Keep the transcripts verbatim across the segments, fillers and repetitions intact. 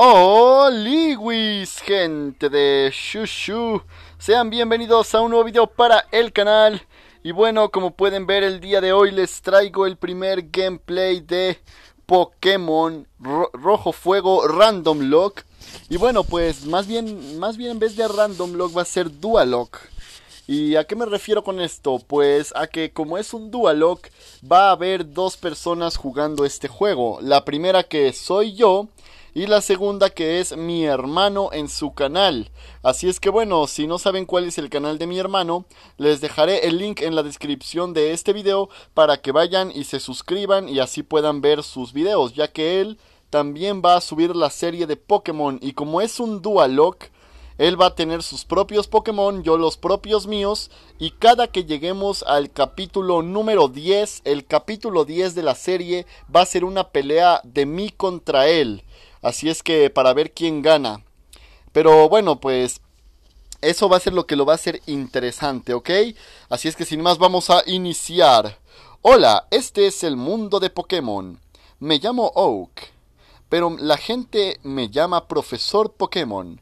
Oh, Liwis, gente de Shushu, sean bienvenidos a un nuevo video para el canal. Y bueno, como pueden ver, el día de hoy les traigo el primer gameplay de Pokémon Ro Rojo Fuego Randomlocke. Y bueno, pues más bien, más bien en vez de Randomlocke va a ser Dualocke. ¿Y a qué me refiero con esto? Pues a que como es un Dualocke, va a haber dos personas jugando este juego. La primera, que soy yo, y la segunda, que es mi hermano en su canal. Así es que bueno, si no saben cuál es el canal de mi hermano, les dejaré el link en la descripción de este video para que vayan y se suscriban y así puedan ver sus videos, ya que él también va a subir la serie de Pokémon. Y como es un Dualocke, él va a tener sus propios Pokémon, yo los propios míos, y cada que lleguemos al capítulo número diez, el capítulo diez de la serie va a ser una pelea de mí contra él. Así es que para ver quién gana. Pero bueno, pues eso va a ser lo que lo va a hacer interesante, ¿ok? Así es que sin más vamos a iniciar. Hola, este es el mundo de Pokémon. Me llamo Oak, pero la gente me llama Profesor Pokémon.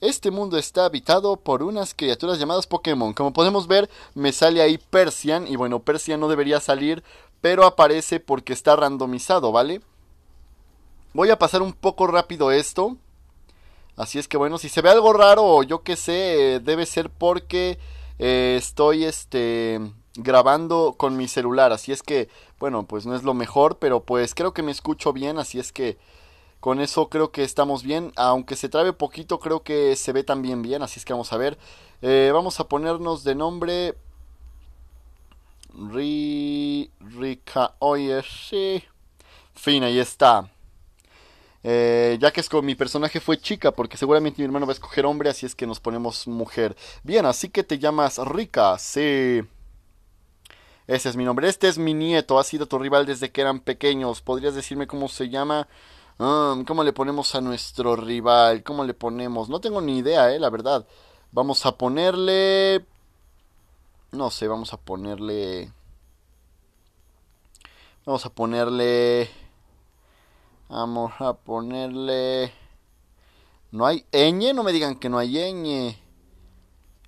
Este mundo está habitado por unas criaturas llamadas Pokémon. Como podemos ver, me sale ahí Persian. Y bueno, Persian no debería salir, pero aparece porque está randomizado, ¿vale? Voy a pasar un poco rápido esto. Así es que bueno, si se ve algo raro o yo qué sé, debe ser porque eh, estoy este, grabando con mi celular. Así es que, bueno, pues no es lo mejor, pero pues creo que me escucho bien. Así es que con eso creo que estamos bien. Aunque se trabe poquito, creo que se ve también bien. Así es que vamos a ver. Eh, vamos a ponernos de nombre... Ri... Rica... Oye, sí. Fin, ahí está. Eh, ya que es con, mi personaje fue chica, porque seguramente mi hermano va a escoger hombre, así es que nos ponemos mujer. Bien, así que te llamas Rica, sí. Ese es mi nombre, este es mi nieto, ha sido tu rival desde que eran pequeños. ¿Podrías decirme cómo se llama? Um, ¿Cómo le ponemos a nuestro rival? ¿Cómo le ponemos? No tengo ni idea, eh, la verdad. Vamos a ponerle... No sé, vamos a ponerle... Vamos a ponerle... Vamos a ponerle... ¿No hay ñ? No me digan que no hay ñ.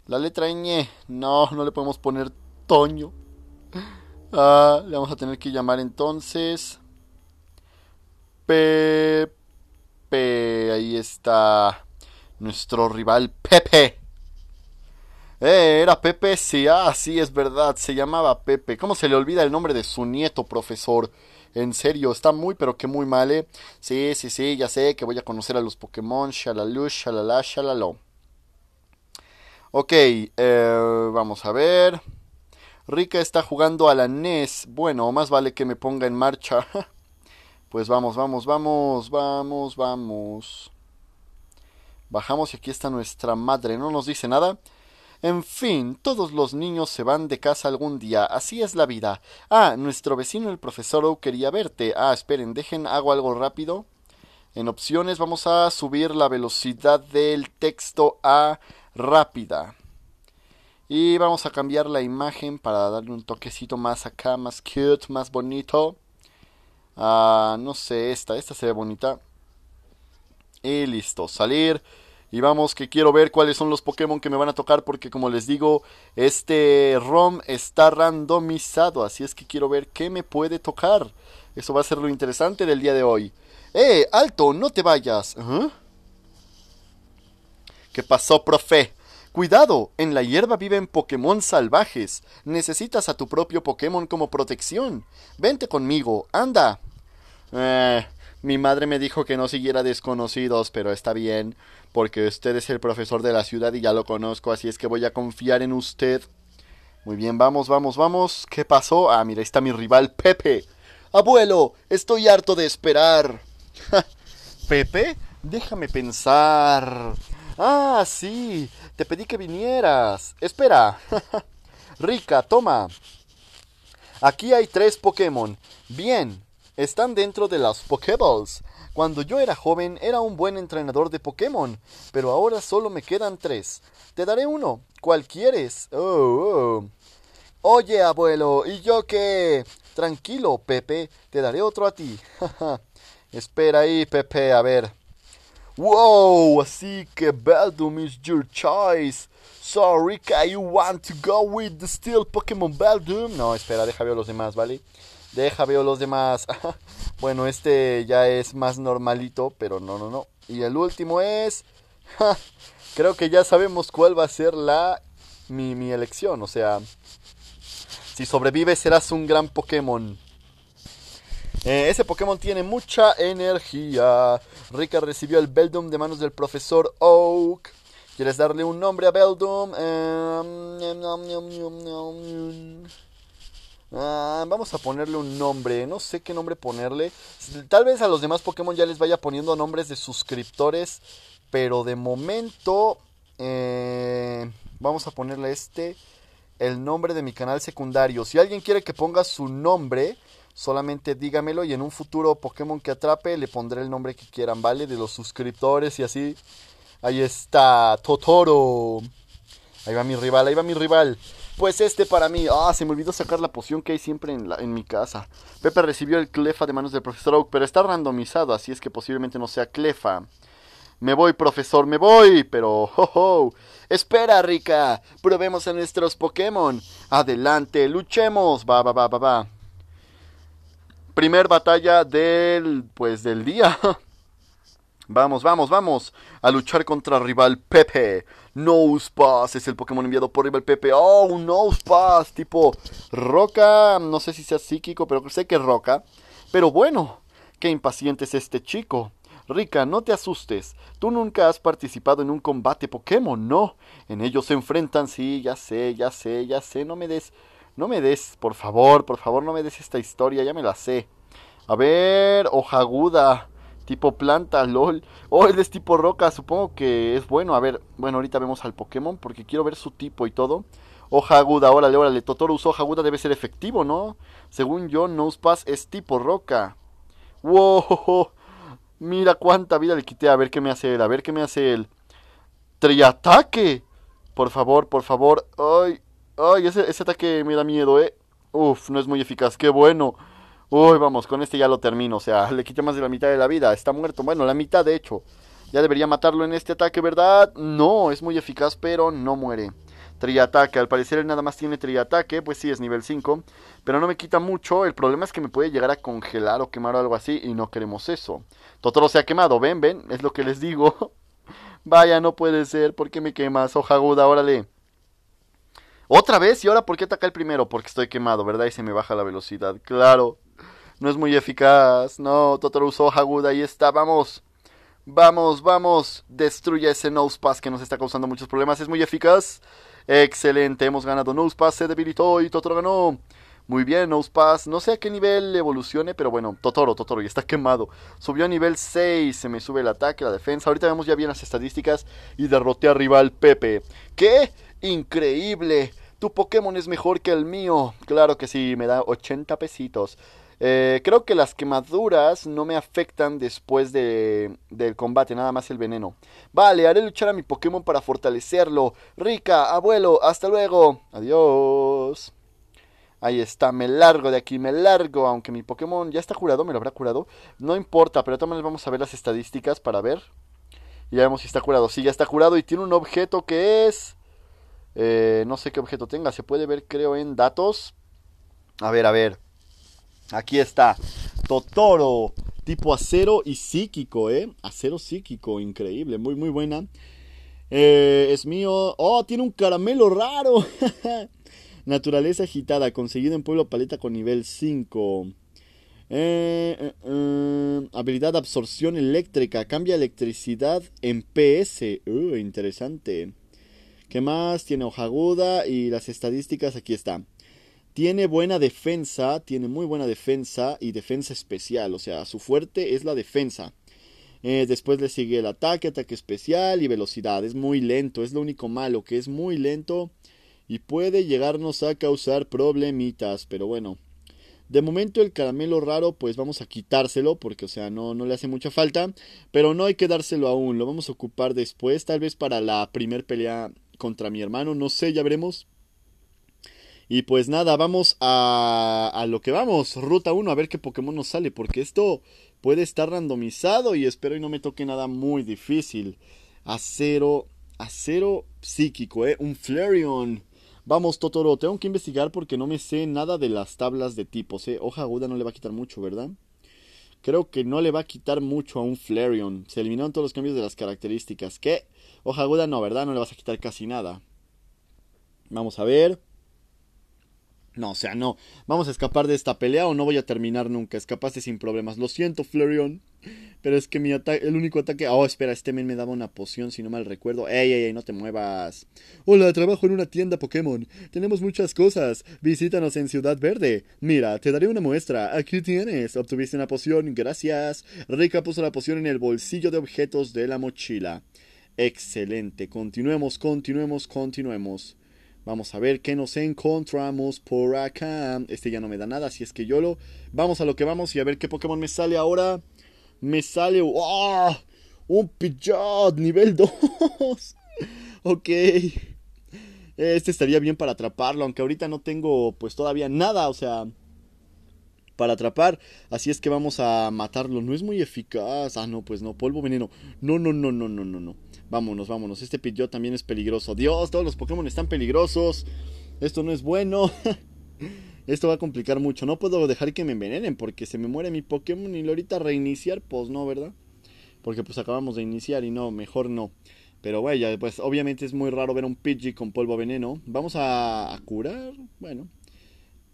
La letra ñ. No, no le podemos poner Toño. Ah, le vamos a tener que llamar entonces... Pepe. Ahí está. Nuestro rival Pepe. Eh, era Pepe, sí. Ah, sí, es verdad. Se llamaba Pepe. ¿Cómo se le olvida el nombre de su nieto, profesor? En serio, está muy, pero que muy mal, ¿eh? Sí, sí, sí, ya sé que voy a conocer a los Pokémon. Shalalú, shalala, shalaló. Ok, eh, vamos a ver. Rica está jugando a la N E S. Bueno, más vale que me ponga en marcha. Pues vamos, vamos, vamos, vamos, vamos. Bajamos y aquí está nuestra madre. No nos dice nada. En fin, todos los niños se van de casa algún día, así es la vida. Ah, nuestro vecino el profesor Oak quería verte. Ah, esperen, dejen, hago algo rápido. En opciones vamos a subir la velocidad del texto a rápida. Y vamos a cambiar la imagen para darle un toquecito más acá, más cute, más bonito. Ah, no sé, esta, esta se ve bonita. Y listo, salir... Y vamos, que quiero ver cuáles son los Pokémon que me van a tocar, porque como les digo, este ROM está randomizado. Así es que quiero ver qué me puede tocar. Eso va a ser lo interesante del día de hoy. ¡Eh, alto! ¡No te vayas! ¿Eh? ¿Qué pasó, profe? Cuidado, en la hierba viven Pokémon salvajes. Necesitas a tu propio Pokémon como protección. Vente conmigo, anda. Eh... Mi madre me dijo que no siguiera desconocidos, pero está bien, porque usted es el profesor de la ciudad y ya lo conozco, así es que voy a confiar en usted. Muy bien, vamos, vamos, vamos. ¿Qué pasó? Ah, mira, ahí está mi rival Pepe. Abuelo, estoy harto de esperar. ¿Pepe? Déjame pensar. Ah, sí, te pedí que vinieras. Espera. Rica, toma. Aquí hay tres Pokémon. Bien. Están dentro de las Pokéballs. Cuando yo era joven era un buen entrenador de Pokémon, pero ahora solo me quedan tres. Te daré uno. ¿Cuál quieres? Oh, oh. Oye, abuelo, ¿y yo qué? Tranquilo, Pepe, te daré otro a ti. Espera ahí, Pepe, a ver. Wow, así que Beldum is your choice. So, Rika, you want to go with the steel Pokémon Beldum? No, espera, deja veo los demás, ¿vale? Deja veo los demás. Bueno, este ya es más normalito, pero no, no, no. Y el último es... Creo que ya sabemos cuál va a ser la... Mi, mi elección, o sea... Si sobrevives serás un gran Pokémon. Eh, ese Pokémon tiene mucha energía. Rika recibió el Beldum de manos del profesor Oak. ¿Quieres darle un nombre a Beldum? Eh... Ah, vamos a ponerle un nombre. No sé qué nombre ponerle. Tal vez a los demás Pokémon ya les vaya poniendo nombres de suscriptores, pero de momento eh, vamos a ponerle este el nombre de mi canal secundario. Si alguien quiere que ponga su nombre, solamente dígamelo y en un futuro Pokémon que atrape le pondré el nombre que quieran, ¿vale? De los suscriptores y así. Ahí está, Totoro. Ahí va mi rival, ahí va mi rival. Pues este para mí. Ah, se me olvidó sacar la poción que hay siempre en, la, en mi casa. Pepe recibió el Cleffa de manos del profesor Oak, pero está randomizado, así es que posiblemente no sea Cleffa. Me voy, profesor, me voy, pero... Ho, ho. Espera, Rika, probemos a nuestros Pokémon. Adelante, luchemos. Va, va, va, va, va. Primer batalla del, pues, del día. Vamos, vamos, vamos a luchar contra rival Pepe. Nosepass es el Pokémon enviado por rival Pepe. Oh, un Nosepass tipo roca. No sé si sea psíquico, pero sé que es roca. Pero bueno, qué impaciente es este chico. Rika, no te asustes. Tú nunca has participado en un combate Pokémon, ¿no? En ellos se enfrentan, sí, ya sé, ya sé, ya sé. No me des... No me des, por favor, por favor, no me des esta historia, ya me la sé. A ver, hoja aguda, tipo planta, lol. Oh, él es tipo roca, supongo que es bueno. A ver, bueno, ahorita vemos al Pokémon porque quiero ver su tipo y todo. Hoja aguda, órale, órale, Totoro usó hoja aguda, debe ser efectivo, ¿no? Según yo, Nosepass es tipo roca. Wow, mira cuánta vida le quité, a ver qué me hace él, a ver qué me hace él. ¡Triataque! Por favor, por favor, ay... Ay, ese, ese ataque me da miedo, eh. Uf, no es muy eficaz, qué bueno. Uy, vamos, con este ya lo termino. O sea, le quité más de la mitad de la vida, está muerto. Bueno, la mitad de hecho. Ya debería matarlo en este ataque, ¿verdad? No, es muy eficaz, pero no muere. Triataque, al parecer él nada más tiene triataque. Pues sí, es nivel cinco, pero no me quita mucho. El problema es que me puede llegar a congelar o quemar o algo así, y no queremos eso. Totoro se ha quemado, ven, ven, es lo que les digo. Vaya, no puede ser, ¿por qué me quemas? Hoja aguda, órale. ¿Otra vez? ¿Y ahora por qué ataca el primero? Porque estoy quemado, ¿verdad? Y se me baja la velocidad. ¡Claro! No es muy eficaz. No, Totoro usó hoja aguda. Ahí está. ¡Vamos! ¡Vamos, vamos! Destruye ese Nosepass que nos está causando muchos problemas. ¿Es muy eficaz? ¡Excelente! Hemos ganado. Nosepass se debilitó y Totoro ganó. Muy bien, Nosepass. No sé a qué nivel evolucione, pero bueno. Totoro, Totoro, ya está quemado. Subió a nivel seis. Se me sube el ataque, la defensa. Ahorita vemos ya bien las estadísticas. Y derroté a rival Pepe. ¿Qué? Increíble, tu Pokémon es mejor que el mío. Claro que sí, me da ochenta pesitos. Eh, creo que las quemaduras no me afectan después de, del combate, nada más el veneno. Vale, haré luchar a mi Pokémon para fortalecerlo. Rika, abuelo, hasta luego. Adiós. Ahí está, me largo de aquí, me largo. Aunque mi Pokémon ya está curado, me lo habrá curado. No importa, pero de todas maneras vamos a ver las estadísticas para ver. Y ya vemos si está curado. Sí, ya está curado y tiene un objeto que es... Eh, no sé qué objeto tenga, se puede ver creo en datos. A ver, a ver. Aquí está Totoro, tipo acero y psíquico, eh acero psíquico, increíble, muy muy buena. eh, Es mío. Oh, tiene un caramelo raro. Naturaleza agitada, conseguido en Pueblo Paleta con nivel cinco. eh, eh, eh, Habilidad absorción eléctrica, cambia electricidad en P S. uh, Interesante. ¿Qué más? Tiene hoja aguda y las estadísticas, aquí está. Tiene buena defensa, tiene muy buena defensa y defensa especial, o sea, su fuerte es la defensa. Eh, después le sigue el ataque, ataque especial y velocidad. Es muy lento, es lo único malo, que es muy lento y puede llegarnos a causar problemitas, pero bueno. De momento el caramelo raro, pues vamos a quitárselo porque, o sea, no, no le hace mucha falta, pero no hay que dárselo aún, lo vamos a ocupar después, tal vez para la primer pelea contra mi hermano, no sé, ya veremos. Y pues nada, vamos a, a lo que vamos, ruta uno, a ver qué Pokémon nos sale, porque esto puede estar randomizado y espero y no me toque nada muy difícil. Acero, acero psíquico, eh, un Flareon. Vamos, Totoro, tengo que investigar porque no me sé nada de las tablas de tipos, eh. Hoja aguda no le va a quitar mucho, ¿verdad? Creo que no le va a quitar mucho a un Flareon. Se eliminaron todos los cambios de las características. ¿Qué? Hoja aguda no, ¿verdad? No le vas a quitar casi nada. Vamos a ver. No, o sea, no. Vamos a escapar de esta pelea o no voy a terminar nunca. Escapaste sin problemas. Lo siento, Flareon. Pero es que mi ataque, el único ataque... Oh, espera, este men me daba una poción, si no mal recuerdo. Ey, ey, ey, no te muevas. Hola, trabajo en una tienda Pokémon. Tenemos muchas cosas. Visítanos en Ciudad Verde. Mira, te daré una muestra. Aquí tienes. Obtuviste una poción, gracias. Rika puso la poción en el bolsillo de objetos de la mochila. Excelente. Continuemos, continuemos, continuemos. Vamos a ver qué nos encontramos por acá. Este ya no me da nada, así es que yo lo... Vamos a lo que vamos y a ver qué Pokémon me sale ahora. Me sale... ¡Oh! ¡Un Pidgeot! ¡Nivel dos! Ok. Este estaría bien para atraparlo, aunque ahorita no tengo pues todavía nada, o sea... Para atrapar, así es que vamos a matarlo. No es muy eficaz. Ah, no, pues no. Polvo veneno. No, no, no, no, no, no, no. Vámonos, vámonos. Este Pidgeot también es peligroso. Dios, todos los Pokémon están peligrosos. Esto no es bueno. Esto va a complicar mucho. No puedo dejar que me envenenen porque se me muere mi Pokémon. Y ahorita reiniciar, pues no, ¿verdad? Porque pues acabamos de iniciar y no, mejor no. Pero vaya, pues obviamente es muy raro ver un Pidgey con polvo veneno. Vamos a, a curar. Bueno.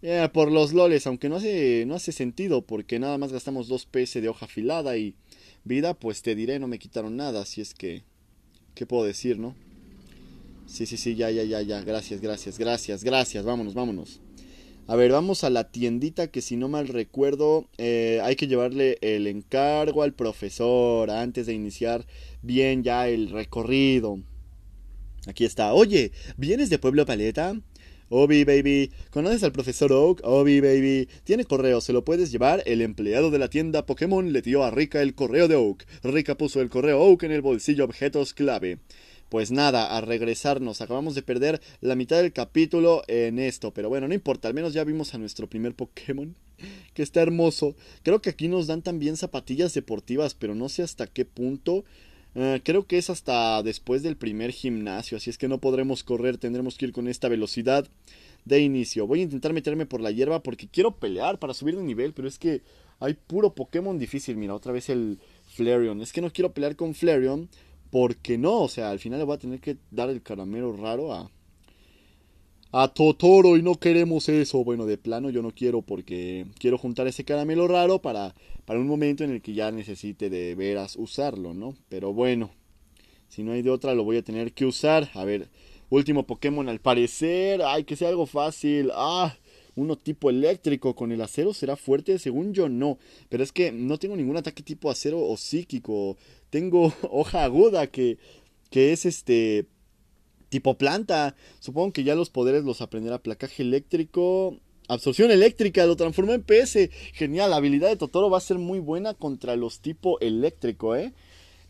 Yeah, por los loles, aunque no hace, no hace sentido, porque nada más gastamos dos P S de hoja afilada y vida, pues te diré, no me quitaron nada, así es que, ¿qué puedo decir, no? Sí, sí, sí, ya, ya, ya, ya, gracias, gracias, gracias, gracias, vámonos, vámonos. A ver, vamos a la tiendita que si no mal recuerdo, eh, hay que llevarle el encargo al profesor antes de iniciar bien ya el recorrido. Aquí está, oye, ¿vienes de Pueblo Paleta? Obi, baby. ¿Conoces al profesor Oak? Obi, baby. Tiene correo, se lo puedes llevar. El empleado de la tienda Pokémon le dio a Rika el correo de Oak. Rika puso el correo Oak en el bolsillo objetos clave. Pues nada, a regresarnos. Acabamos de perder la mitad del capítulo en esto. Pero bueno, no importa, al menos ya vimos a nuestro primer Pokémon, que está hermoso. Creo que aquí nos dan también zapatillas deportivas, pero no sé hasta qué punto... Uh, creo que es hasta después del primer gimnasio, así es que no podremos correr, tendremos que ir con esta velocidad de inicio. Voy a intentar meterme por la hierba porque quiero pelear para subir de nivel, pero es que hay puro Pokémon difícil. Mira, otra vez el Flareon. Es que no quiero pelear con Flareon porque no, o sea, al final le voy a tener que dar el caramelo raro a, a Totoro y no queremos eso. Bueno, de plano yo no quiero porque quiero juntar ese caramelo raro para... Para un momento en el que ya necesite de veras usarlo, ¿no? Pero bueno, si no hay de otra lo voy a tener que usar. A ver, último Pokémon al parecer. ¡Ay, que sea algo fácil! ¡Ah! Uno tipo eléctrico. ¿Con el acero será fuerte? Según yo, no. Pero es que no tengo ningún ataque tipo acero o psíquico. Tengo hoja aguda que, que es este... tipo planta. Supongo que ya los poderes los aprenderá. Placaje eléctrico... Absorción eléctrica, lo transformó en P S. Genial, la habilidad de Totoro va a ser muy buena contra los tipo eléctrico, ¿eh?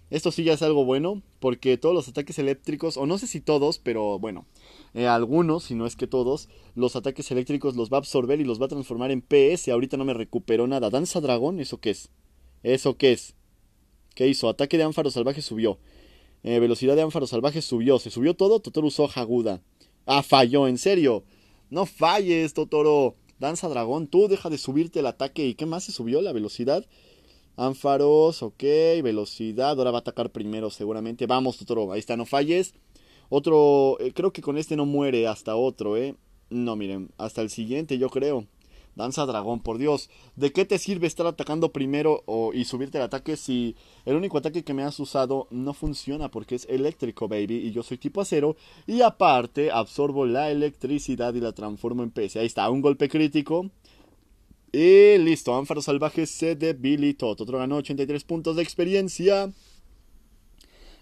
Esto sí ya es algo bueno, porque todos los ataques eléctricos, o no sé si todos, pero bueno, eh, algunos, si no es que todos, los ataques eléctricos los va a absorber y los va a transformar en P S. Ahorita no me recuperó nada. ¿Danza dragón? ¿Eso qué es? ¿Eso qué es? ¿Qué hizo? Ataque de ánfaro salvaje subió. Eh, velocidad de ánfaro salvaje subió. ¿Se subió todo? Totoro usó hoja aguda. Ah, falló, ¿en serio? No falles, Totoro. Danza dragón, tú deja de subirte el ataque. ¿Y qué más se subió? La velocidad. Ampharos, ok. Velocidad, ahora va a atacar primero seguramente. Vamos, Totoro, ahí está, no falles. Otro, eh, creo que con este no muere. Hasta otro, eh no, miren, hasta el siguiente yo creo. Danza dragón, por Dios. ¿De qué te sirve estar atacando primero o, y subirte el ataque si el único ataque que me has usado no funciona porque es eléctrico, baby? Y yo soy tipo acero y aparte absorbo la electricidad y la transformo en P S. Ahí está, un golpe crítico. Y listo, Ánfaro Salvaje se debilitó. Otro ganó ochenta y tres puntos de experiencia.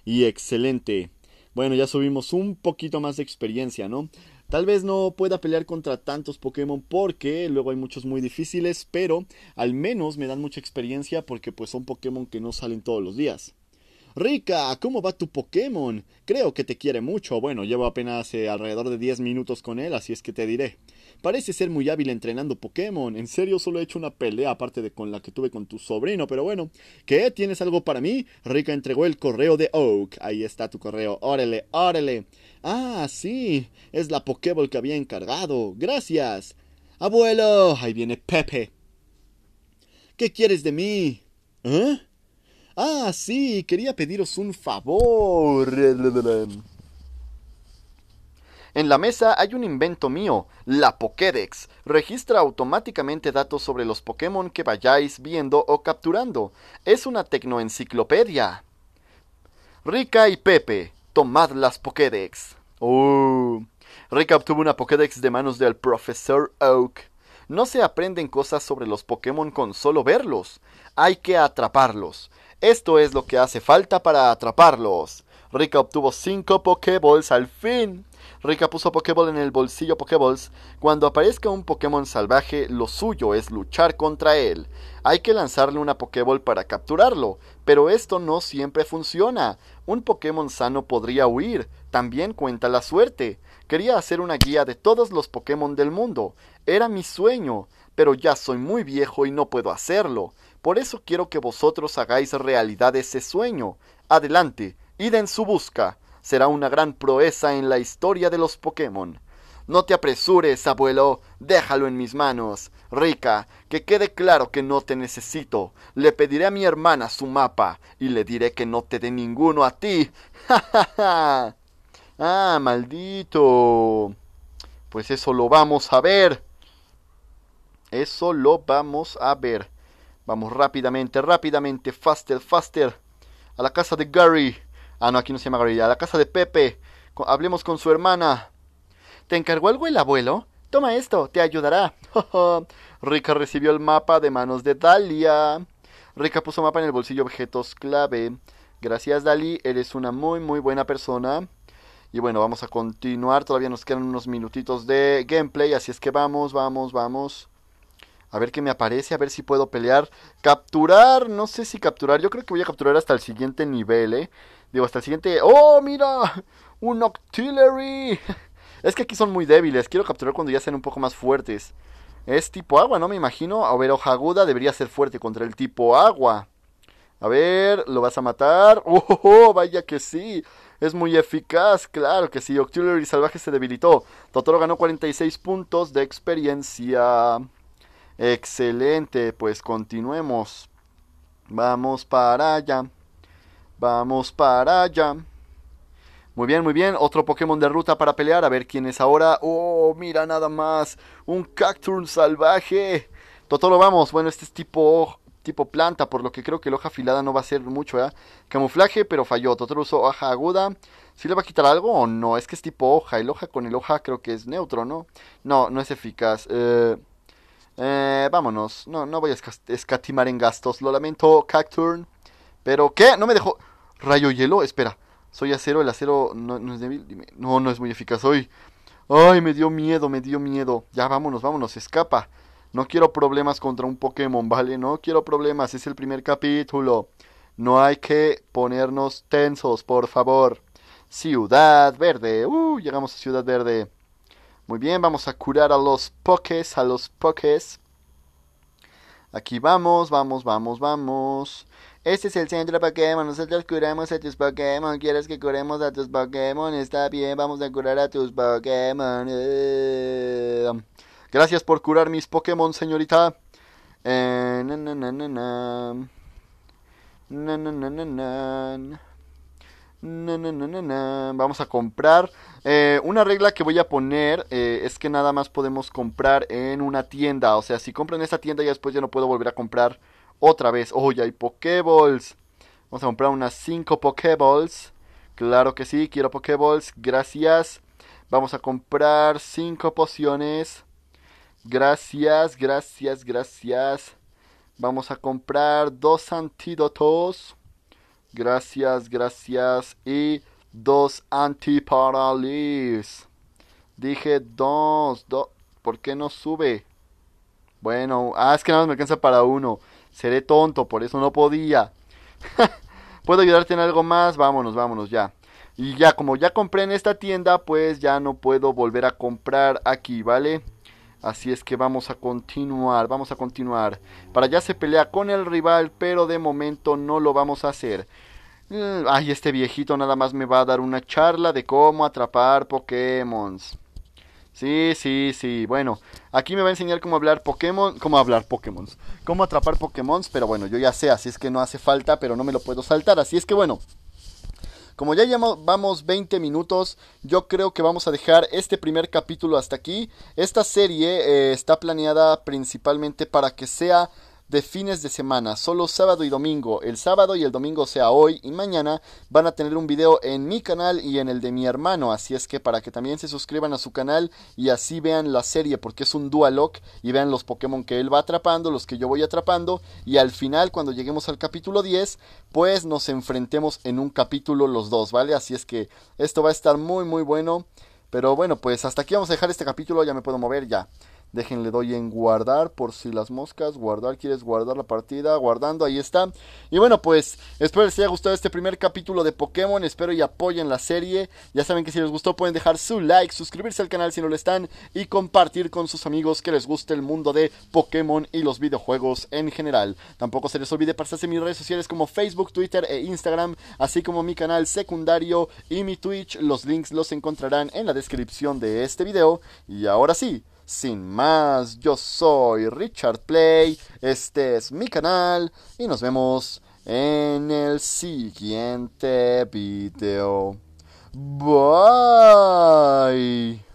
Y excelente. Bueno, ya subimos un poquito más de experiencia, ¿no? Tal vez no pueda pelear contra tantos Pokémon porque luego hay muchos muy difíciles, pero al menos me dan mucha experiencia porque pues son Pokémon que no salen todos los días. Rica, ¿cómo va tu Pokémon? Creo que te quiere mucho. Bueno, llevo apenas eh, alrededor de diez minutos con él, así es que te diré. Parece ser muy hábil entrenando Pokémon. En serio, solo he hecho una pelea aparte de con la que tuve con tu sobrino, pero bueno. ¿Qué? ¿Tienes algo para mí? Rica entregó el correo de Oak. Ahí está tu correo. Órale, órale. Ah, sí. Es la Pokéball que había encargado. Gracias. Abuelo. Ahí viene Pepe. ¿Qué quieres de mí? ¿Eh? Ah, sí, quería pediros un favor. En la mesa hay un invento mío, la Pokédex. Registra automáticamente datos sobre los Pokémon que vayáis viendo o capturando. Es una tecnoenciclopedia. Rica y Pepe, tomad las Pokédex. Oh. Rica obtuvo una Pokédex de manos del profesor Oak. No se aprenden cosas sobre los Pokémon con solo verlos. Hay que atraparlos. Esto es lo que hace falta para atraparlos. Rica obtuvo cinco Pokéballs al fin. Rica puso Pokéball en el bolsillo Pokéballs. Cuando aparezca un Pokémon salvaje, lo suyo es luchar contra él. Hay que lanzarle una Pokéball para capturarlo, pero esto no siempre funciona. Un Pokémon sano podría huir. También cuenta la suerte. Quería hacer una guía de todos los Pokémon del mundo. Era mi sueño, pero ya soy muy viejo y no puedo hacerlo. Por eso quiero que vosotros hagáis realidad ese sueño. Adelante, id en su busca. Será una gran proeza en la historia de los Pokémon. No te apresures, abuelo. Déjalo en mis manos. Rica, que quede claro que no te necesito. Le pediré a mi hermana su mapa y le diré que no te dé ninguno a ti. ¡Ja, ja, ja! Ah, maldito. Pues eso lo vamos a ver. Eso lo vamos a ver. Vamos rápidamente, rápidamente, faster, faster. A la casa de Gary. Ah, no, aquí no se llama Gary. A la casa de Pepe. Hablemos con su hermana. ¿Te encargó algo el abuelo? Toma esto, te ayudará. Rica recibió el mapa de manos de Dalia. Rica puso mapa en el bolsillo objetos clave. Gracias, Dali. Eres una muy, muy buena persona. Y bueno, vamos a continuar. Todavía nos quedan unos minutitos de gameplay. Así es que vamos, vamos, vamos. A ver qué me aparece, a ver si puedo pelear. Capturar, no sé si capturar. Yo creo que voy a capturar hasta el siguiente nivel, ¿eh? Digo, hasta el siguiente... ¡Oh, mira! ¡Un Octillery! Es que aquí son muy débiles. Quiero capturar cuando ya sean un poco más fuertes. Es tipo agua, ¿no? Me imagino. A ver, hoja aguda debería ser fuerte contra el tipo agua. A ver, ¿lo vas a matar? ¡Oh, oh, oh! Vaya que sí. Es muy eficaz, claro que sí. Octillery salvaje se debilitó. Totoro ganó cuarenta y seis puntos de experiencia. Excelente, pues continuemos. Vamos para allá. Vamos para allá. Muy bien, muy bien. Otro Pokémon de ruta para pelear. A ver quién es ahora. Oh, mira nada más. Un Cacturne salvaje. Totoro, vamos. Bueno, este es tipo, tipo planta, por lo que creo que la hoja afilada no va a ser mucho, ¿verdad? Camuflaje, pero falló. Totoro usó hoja aguda. ¿Sí le va a quitar algo o no? Es que es tipo hoja. El hoja con el hoja creo que es neutro, ¿no? No, no es eficaz. Eh... Eh, vámonos, no, no voy a escatimar en gastos, lo lamento, Cacturne. Pero, ¿qué? No me dejó. Rayo hielo, espera. Soy acero, el acero no, no es débil. Dime. No, no es muy eficaz hoy. Ay, me dio miedo, me dio miedo. Ya, vámonos, vámonos, escapa. No quiero problemas contra un Pokémon, ¿vale? No quiero problemas, es el primer capítulo. No hay que ponernos tensos, por favor. Ciudad Verde, uh, llegamos a Ciudad Verde. Muy bien, vamos a curar a los pokés, a los pokés. Aquí vamos, vamos, vamos, vamos. Este es el centro Pokémon, nosotros curamos a tus Pokémon. ¿Quieres que curemos a tus Pokémon? Está bien, vamos a curar a tus Pokémon. Eh, gracias por curar mis Pokémon, señorita. Eh, na, na, na, na, na. Na, na, na, na, na. No, no, no, no, no. Vamos a comprar. Eh, una regla que voy a poner eh, es que nada más podemos comprar en una tienda. O sea, si compro en esta tienda, ya después ya no puedo volver a comprar otra vez. Oh, ya hay Pokéballs. Vamos a comprar unas cinco Pokéballs. Claro que sí, quiero Pokéballs. Gracias. Vamos a comprar cinco pociones. Gracias, gracias, gracias. Vamos a comprar dos antídotos. Gracias, gracias. Y dos antiparalisis. Dije dos, dos. ¿Por qué no sube? Bueno, ah, es que nada más me alcanza para uno. Seré tonto, por eso no podía. ¿Puedo ayudarte en algo más? Vámonos, vámonos ya. Y ya, como ya compré en esta tienda, pues ya no puedo volver a comprar aquí, ¿vale? Así es que vamos a continuar, vamos a continuar. Para allá se pelea con el rival, pero de momento no lo vamos a hacer. Ay, este viejito nada más me va a dar una charla de cómo atrapar Pokémon. Sí, sí, sí, bueno, aquí me va a enseñar cómo hablar Pokémon, cómo hablar Pokémon, cómo atrapar Pokémon, pero bueno, yo ya sé, así es que no hace falta, pero no me lo puedo saltar, así es que bueno. Como ya llevamos veinte minutos, yo creo que vamos a dejar este primer capítulo hasta aquí. Esta serie eh, está planeada principalmente para que sea de fines de semana, solo sábado y domingo. El sábado y el domingo, o sea hoy y mañana, van a tener un video en mi canal y en el de mi hermano. Así es que para que también se suscriban a su canal y así vean la serie, porque es un Dualocke. Y vean los Pokémon que él va atrapando, los que yo voy atrapando. Y al final, cuando lleguemos al capítulo diez, pues nos enfrentemos en un capítulo los dos, ¿vale? Así es que esto va a estar muy muy bueno. Pero bueno, pues hasta aquí vamos a dejar este capítulo. Ya me puedo mover, ya. Déjenle doy en guardar por si las moscas. Guardar, ¿quieres guardar la partida? Guardando, ahí está. Y bueno, pues espero les haya gustado este primer capítulo de Pokémon. Espero y apoyen la serie. Ya saben que si les gustó pueden dejar su like, suscribirse al canal si no lo están, y compartir con sus amigos que les guste el mundo de Pokémon y los videojuegos en general. Tampoco se les olvide pasarse mis redes sociales como Facebook, Twitter e Instagram, así como mi canal secundario y mi Twitch. Los links los encontrarán en la descripción de este video. Y ahora sí, sin más, yo soy Richard Play, este es mi canal y nos vemos en el siguiente video. Bye.